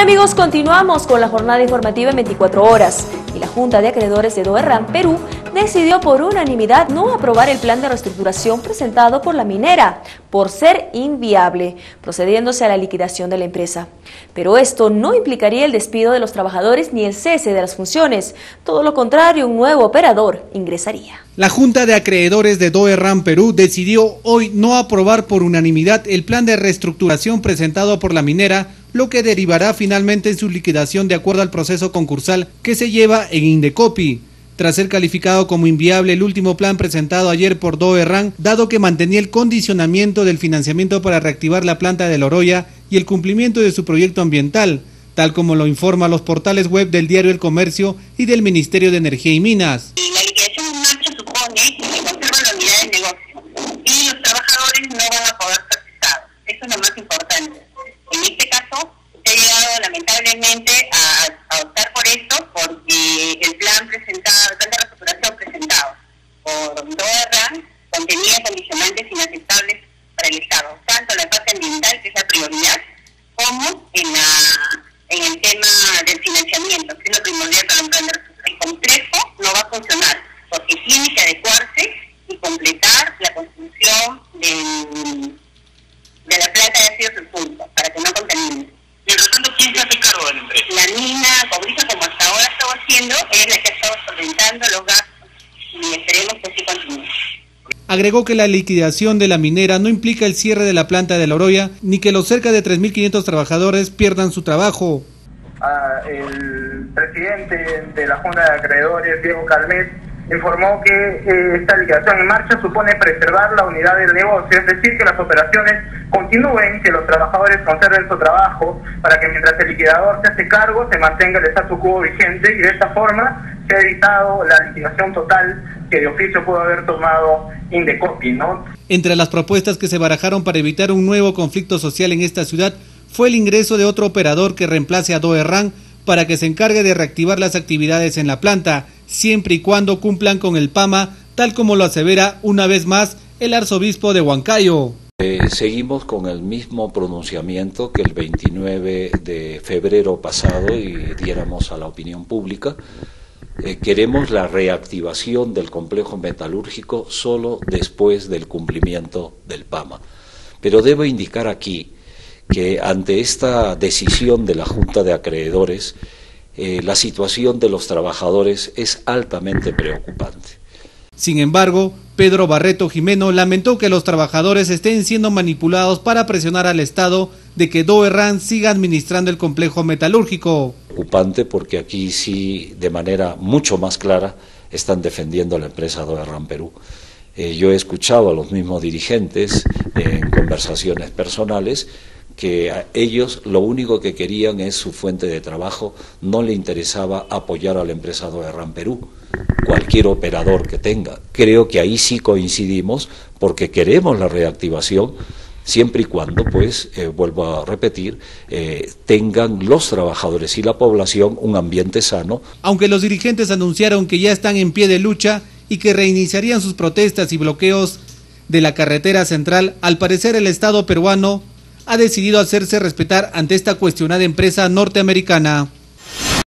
Bien amigos, continuamos con la jornada informativa en 24 horas y la Junta de Acreedores de Doe Run Perú decidió por unanimidad no aprobar el plan de reestructuración presentado por la minera por ser inviable, procediéndose a la liquidación de la empresa. Pero esto no implicaría el despido de los trabajadores ni el cese de las funciones, todo lo contrario, un nuevo operador ingresaría. La Junta de Acreedores de Doe Run Perú decidió hoy no aprobar por unanimidad el plan de reestructuración presentado por la minera, lo que derivará finalmente en su liquidación de acuerdo al proceso concursal que se lleva en Indecopi. Tras ser calificado como inviable el último plan presentado ayer por Doe Run, dado que mantenía el condicionamiento del financiamiento para reactivar la planta de La Oroya y el cumplimiento de su proyecto ambiental, tal como lo informa los portales web del diario El Comercio y del Ministerio de Energía y Minas. La liquidación en marcha supone que se conserva la unidad del negocio y los trabajadores no van a poder ser cesados. Eso es lo más importante. En este caso, se ha llegado lamentablemente a optar por esto, porque el plan presentado, el plan de reestructuración presentado por Doe Run contenía condicionantes inaceptables para el Estado, tanto en la parte ambiental, que es la prioridad, como en el tema del financiamiento, que es lo primordial para un plan de reestructuración. El complejo no va a funcionar, porque tiene que adecuarse y completar la construcción de la planta de ácido sulfúrico, para que no contamine. Mientras tanto, ¿quién se hace cargo de la empresa? La mina cobriza, como hasta ahora estaba haciendo, es la que ha estado solventando los gastos y esperemos que así continúe. Agregó que la liquidación de la minera no implica el cierre de la planta de La Oroya, ni que los cerca de 3.500 trabajadores pierdan su trabajo. El presidente de la Junta de Acreedores, Diego Calmet, informó que esta liquidación en marcha supone preservar la unidad del negocio, es decir, que las operaciones continúen, que los trabajadores conserven su trabajo, para que mientras el liquidador se hace cargo se mantenga el statu quo vigente, y de esta forma se ha evitado la liquidación total que de oficio pudo haber tomado Indecopi, ¿no? Entre las propuestas que se barajaron para evitar un nuevo conflicto social en esta ciudad fue el ingreso de otro operador que reemplace a Doe Run para que se encargue de reactivar las actividades en la planta, siempre y cuando cumplan con el PAMA, tal como lo asevera una vez más el arzobispo de Huancayo. Seguimos con el mismo pronunciamiento que el 29 de febrero pasado y diéramos a la opinión pública. Queremos la reactivación del complejo metalúrgico solo después del cumplimiento del PAMA. Pero debo indicar aquí que ante esta decisión de la Junta de Acreedores, la situación de los trabajadores es altamente preocupante. Sin embargo, Pedro Barreto Jimeno lamentó que los trabajadores estén siendo manipulados para presionar al Estado de que Doe Run siga administrando el complejo metalúrgico. Preocupante porque aquí sí, de manera mucho más clara, están defendiendo a la empresa Doe Run Perú. Yo he escuchado a los mismos dirigentes en conversaciones personales que a ellos lo único que querían es su fuente de trabajo, no le interesaba apoyar a la empresa Doe Run Perú, cualquier operador que tenga. Creo que ahí sí coincidimos porque queremos la reactivación, siempre y cuando, pues, vuelvo a repetir, tengan los trabajadores y la población un ambiente sano. Aunque los dirigentes anunciaron que ya están en pie de lucha y que reiniciarían sus protestas y bloqueos de la carretera central, al parecer el Estado peruano ha decidido hacerse respetar ante esta cuestionada empresa norteamericana.